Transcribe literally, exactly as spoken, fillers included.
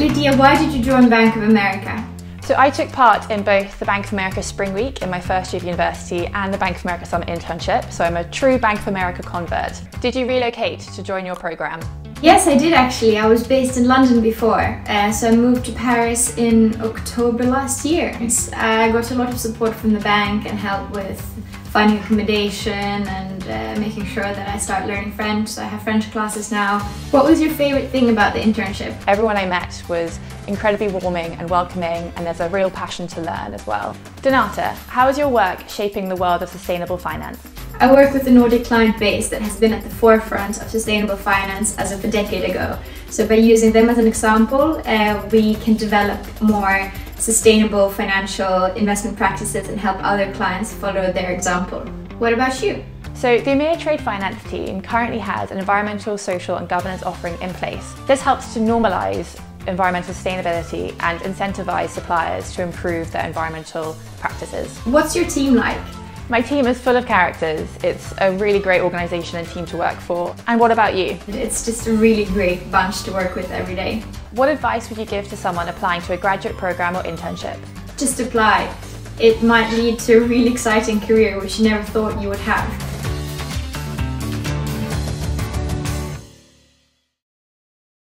Lydia, why did you join Bank of America? So I took part in both the Bank of America Spring Week in my first year of university and the Bank of America Summer Internship, so I'm a true Bank of America convert. Did you relocate to join your programme? Yes, I did actually. I was based in London before, uh, so I moved to Paris in October last year. I got a lot of support from the bank and help with finding accommodation and uh, making sure that I start learning French, so I have French classes now. What was your favourite thing about the internship? Everyone I met was incredibly warming and welcoming, and there's a real passion to learn as well. Donata, how is your work shaping the world of sustainable finance? I work with a Nordic client base that has been at the forefront of sustainable finance as of a decade ago. So by using them as an example, uh, we can develop more sustainable financial investment practices and help other clients follow their example. What about you? So the EMEA Trade Finance team currently has an environmental, social and governance offering in place. This helps to normalise environmental sustainability and incentivise suppliers to improve their environmental practices. What's your team like? My team is full of characters. It's a really great organisation and team to work for. And what about you? It's just a really great bunch to work with every day. What advice would you give to someone applying to a graduate programme or internship? Just apply. It might lead to a really exciting career which you never thought you would have.